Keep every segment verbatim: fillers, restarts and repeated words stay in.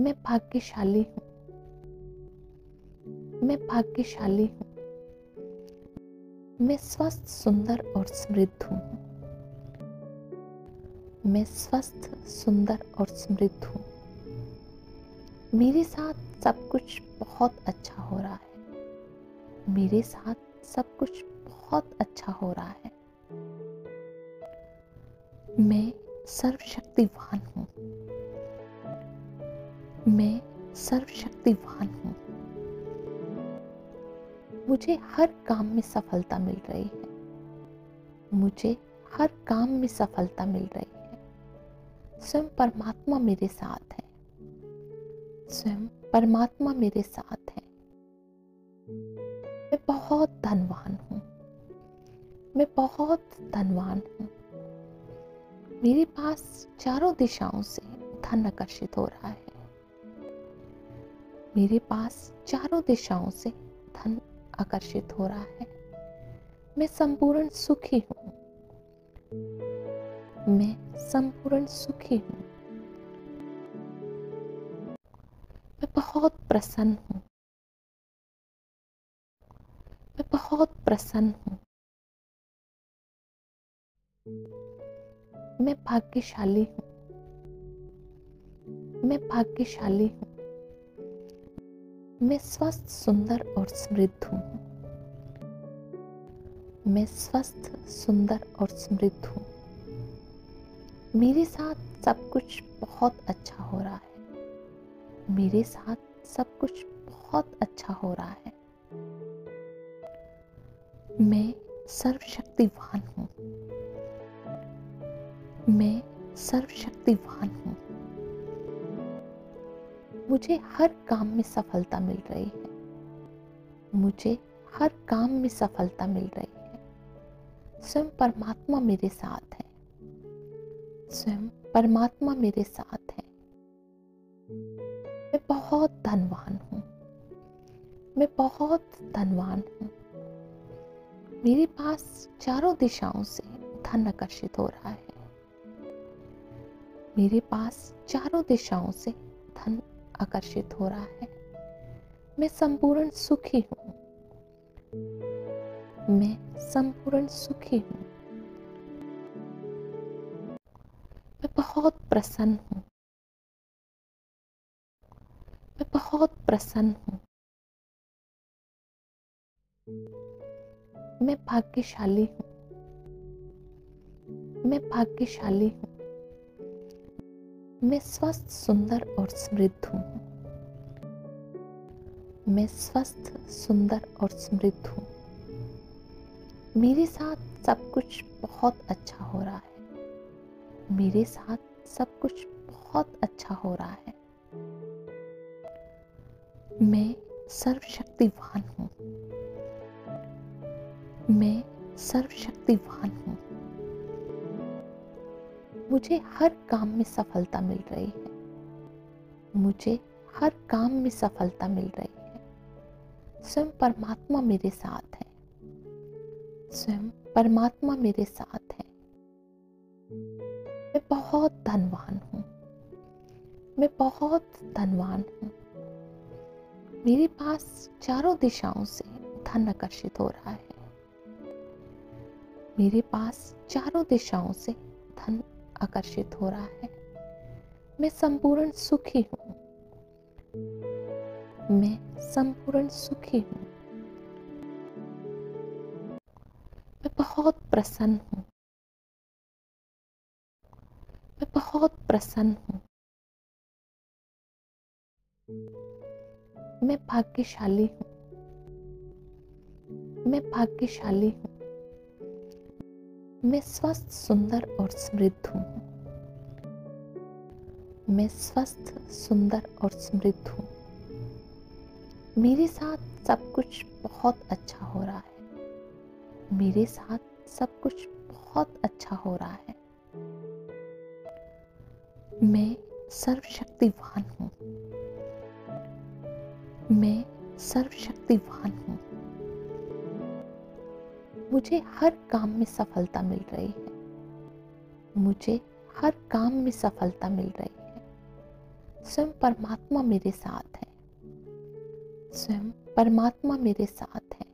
मैं भाग्यशाली हूँ, मैं भाग्यशाली हूँ। मैं स्वस्थ, सुंदर और समृद्ध हूँ। मैं स्वस्थ, सुंदर और समृद्ध हूँ। मेरे साथ सब कुछ बहुत अच्छा हो रहा है। मेरे साथ सब कुछ बहुत अच्छा हो रहा है। मैं सर्वशक्तिवान हूँ। मैं सर्वशक्तिवान हूँ। मुझे हर काम में सफलता मिल रही है। मुझे हर काम में सफलता मिल रही है। स्वयं परमात्मा मेरे साथ है। स्वयं परमात्मा मेरे साथ है। मैं बहुत धनवान हूँ। मैं बहुत धनवान हूँ। मेरे पास चारों दिशाओं से धन आकर्षित हो रहा है। मेरे पास चारों दिशाओं से धन आकर्षित हो रहा है। मैं संपूर्ण सुखी हूँ। मैं संपूर्ण सुखी हूँ। मैं बहुत प्रसन्न हूँ। मैं बहुत प्रसन्न हूँ। मैं भाग्यशाली हूँ। मैं भाग्यशाली हूँ। मैं स्वस्थ, सुंदर और समृद्ध हूँ। मैं स्वस्थ, सुंदर और समृद्ध हूँ। मेरे साथ सब कुछ बहुत अच्छा हो रहा है। मेरे साथ सब कुछ बहुत अच्छा हो रहा है। मैं सर्वशक्तिवान हूँ। मैं सर्वशक्तिवान हूँ। मुझे हर काम में सफलता मिल रही है। मुझे हर काम में सफलता मिल रही है। स्वयं परमात्मा मेरे साथ है। स्वयं परमात्मा मेरे साथ है। मैं बहुत धनवान हूँ। मैं बहुत धनवान हूँ। मेरे पास चारों दिशाओं से धन आकर्षित हो रहा है। मेरे पास चारों दिशाओं से धन आकर्षित हो रहा है। मैं संपूर्ण सुखी हूँ। मैं संपूर्ण सुखी हूँ। मैं बहुत प्रसन्न हूँ। मैं बहुत प्रसन्न हूँ। मैं भाग्यशाली हूँ। मैं भाग्यशाली हूँ। मैं स्वस्थ, सुंदर और समृद्ध हूँ। मैं स्वस्थ, सुंदर और समृद्ध हूँ। मेरे साथ सब कुछ बहुत अच्छा हो रहा है। मेरे साथ सब कुछ बहुत अच्छा हो रहा है। मैं सर्वशक्तिवान हूँ। मैं सर्वशक्तिवान हूँ। मुझे हर काम में सफलता मिल रही है। मुझे हर काम में सफलता मिल रही है। स्वयं परमात्मा मेरे साथ है। स्वयं परमात्मा मेरे साथ है। मैं बहुत धनवान हूँ। मैं बहुत धनवान हूँ। मेरे पास चारों दिशाओं से धन आकर्षित हो रहा है। मेरे पास चारों दिशाओं से धन आकर्षित हो रहा है। मैं संपूर्ण सुखी हूँ। मैं संपूर्ण सुखी हूँ। मैं बहुत प्रसन्न हूँ। मैं बहुत प्रसन्न हूँ। मैं भाग्यशाली हूँ। मैं भाग्यशाली हूँ। मैं स्वस्थ, सुंदर और समृद्ध हूँ। मैं स्वस्थ, सुंदर और समृद्ध हूँ। मेरे साथ सब कुछ बहुत अच्छा हो रहा है। मेरे साथ सब कुछ बहुत अच्छा हो रहा है। मैं सर्वशक्तिवान हूँ। मैं सर्वशक्तिवान हूँ। मुझे हर काम में सफलता मिल रही है। मुझे हर काम में सफलता मिल रही है। स्वयं परमात्मा मेरे साथ है, स्वयं परमात्मा मेरे साथ है।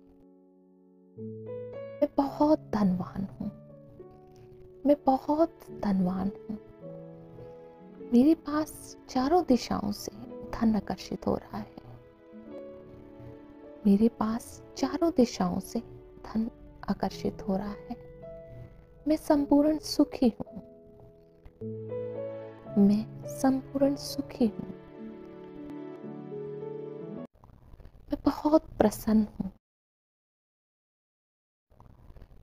मैं बहुत धनवान हूँ, मैं बहुत धनवान हूँ। मेरे पास चारों दिशाओं से धन आकर्षित हो रहा है, मेरे पास चारों दिशाओं से धन आकर्षित हो रहा है। मैं संपूर्ण सुखी हूँ, मैं संपूर्ण सुखी हूँ। मैं बहुत प्रसन्न हूँ,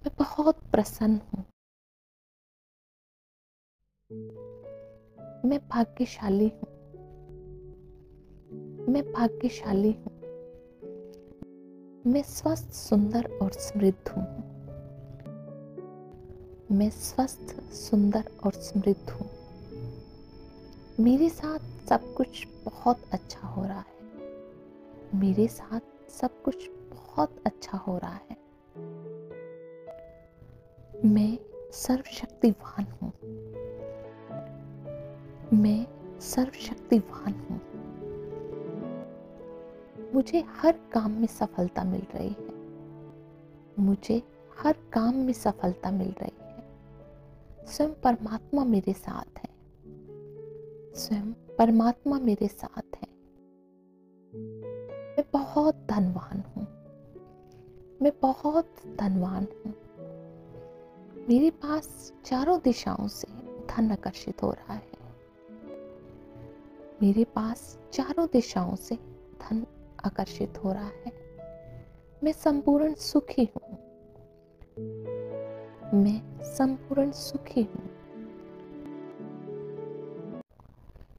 मैं बहुत प्रसन्न हूँ। मैं भाग्यशाली हूँ, मैं भाग्यशाली हूँ। मैं स्वस्थ, सुंदर और समृद्ध हूँ, मैं स्वस्थ, सुंदर और समृद्ध हूँ। मेरे साथ सब कुछ बहुत अच्छा हो रहा है, मेरे साथ सब कुछ बहुत अच्छा हो रहा है। मैं सर्वशक्तिवान हूँ, मैं सर्वशक्तिवान हूँ। मुझे हर काम में सफलता मिल रही है, मुझे हर काम में सफलता मिल रही है। स्वयं परमात्मा मेरे साथ है, स्वयं परमात्मा मेरे साथ है। मैं बहुत धनवान हूँ, मैं बहुत धनवान हूँ। मेरे पास चारों दिशाओं से धन आकर्षित हो रहा है, मेरे पास चारों दिशाओं से धन आकर्षित हो रहा है। मैं संपूर्ण सुखी हूँ, मैं संपूर्ण सुखी हूँ।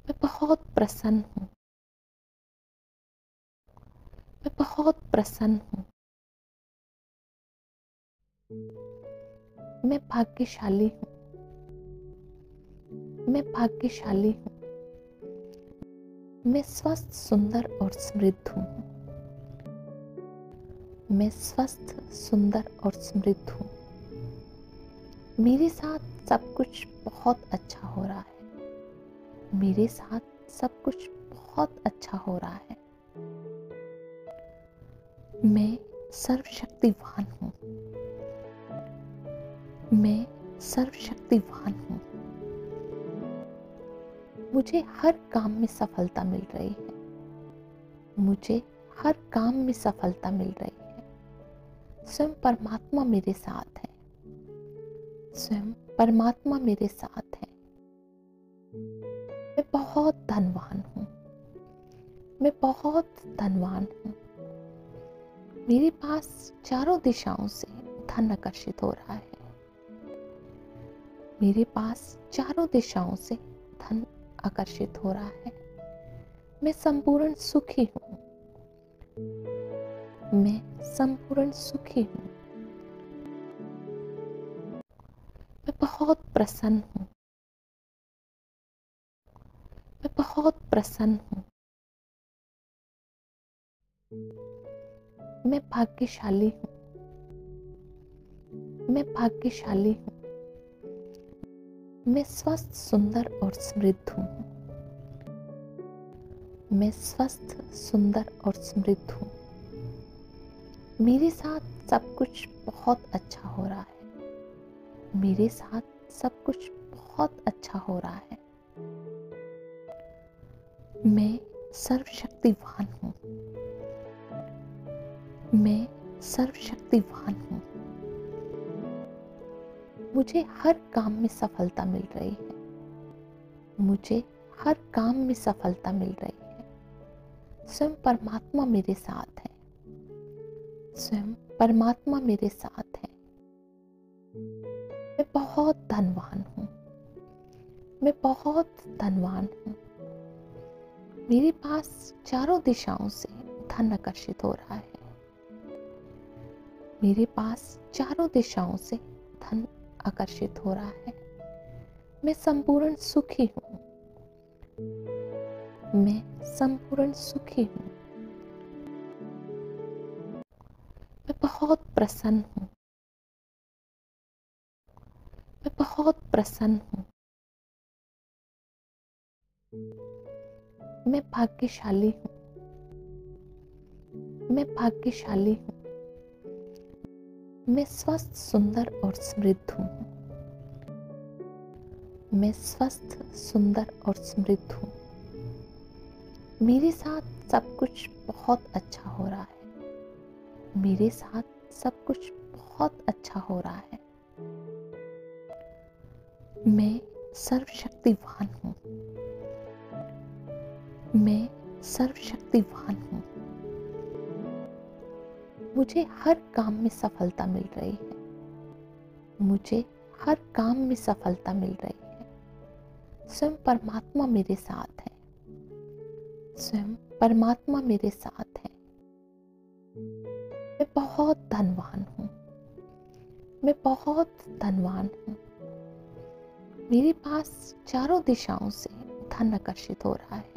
मैं बहुत प्रसन्न हूँ, मैं बहुत प्रसन्न हूँ। मैं भाग्यशाली हूँ, मैं भाग्यशाली हूँ। मैं स्वस्थ, सुंदर और समृद्ध हूँ, मैं स्वस्थ, सुंदर और समृद्ध हूँ। मेरे साथ सब कुछ बहुत अच्छा हो रहा है, मेरे साथ सब कुछ बहुत अच्छा हो रहा है। मैं सर्वशक्तिवान हूँ, मैं सर्वशक्तिवान हूँ। मुझे हर काम में सफलता मिल रही है, मुझे हर काम में सफलता मिल रही है। स्वयं परमात्मा मेरे साथ है, स्वयं परमात्मा मेरे साथ है। मैं बहुत धनवान हूँ, मैं बहुत धनवान हूँ। मेरे पास चारों दिशाओं से धन आकर्षित हो रहा है, मेरे पास चारों दिशाओं से धन आकर्षित हो रहा है। मैं संपूर्ण सुखी हूँ, मैं संपूर्ण सुखी हूँ। मैं बहुत प्रसन्न हूँ, मैं बहुत प्रसन्न हूँ। मैं भाग्यशाली हूँ, मैं भाग्यशाली हूँ। मैं स्वस्थ, सुंदर और समृद्ध हूँ, मैं स्वस्थ, सुंदर और समृद्ध हूँ। मेरे साथ सब कुछ बहुत अच्छा हो रहा है, मेरे साथ सब कुछ बहुत अच्छा हो रहा है। मैं सर्वशक्तिवान हूँ, मैं सर्वशक्तिवान हूँ। मुझे हर काम में सफलता मिल रही है, मुझे हर काम में सफलता मिल रही है। स्वयं परमात्मा मेरे साथ है, स्वयं परमात्मा मेरे साथ है। मैं बहुत धनवान हूँ, मैं बहुत धनवान हूँ। मेरे पास चारों दिशाओं से धन आकर्षित हो रहा है, मेरे पास चारों दिशाओं से धन आकर्षित हो रहा है। मैं संपूर्ण सुखी हूँ, मैं संपूर्ण सुखी हूँ। मैं बहुत प्रसन्न हूँ, मैं बहुत प्रसन्न हूँ। मैं भाग्यशाली हूँ, मैं भाग्यशाली हूँ, मैं स्वस्थ, सुंदर और समृद्ध हूँ, मैं स्वस्थ, सुंदर और समृद्ध हूँ। मेरे साथ सब कुछ बहुत अच्छा हो रहा है, मेरे साथ सब कुछ बहुत अच्छा हो रहा है। मैं सर्वशक्तिवान हूँ, मैं सर्वशक्तिवान हूँ। मुझे हर काम में सफलता मिल रही है, मुझे हर काम में सफलता मिल रही है। स्वयं परमात्मा मेरे साथ है, स्वयं परमात्मा मेरे साथ है। मैं बहुत धनवान हूँ, मैं बहुत धनवान हूँ। मेरे पास चारों दिशाओं से धन आकर्षित हो रहा है,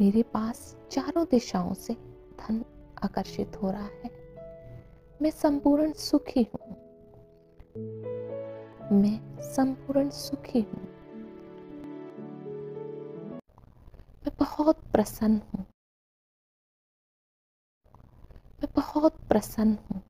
मेरे पास चारों दिशाओं से धन आकर्षित हो रहा है। मैं संपूर्ण सुखी हूँ, मैं संपूर्ण सुखी हूँ। मैं बहुत प्रसन्न हूँ, मैं बहुत प्रसन्न हूँ।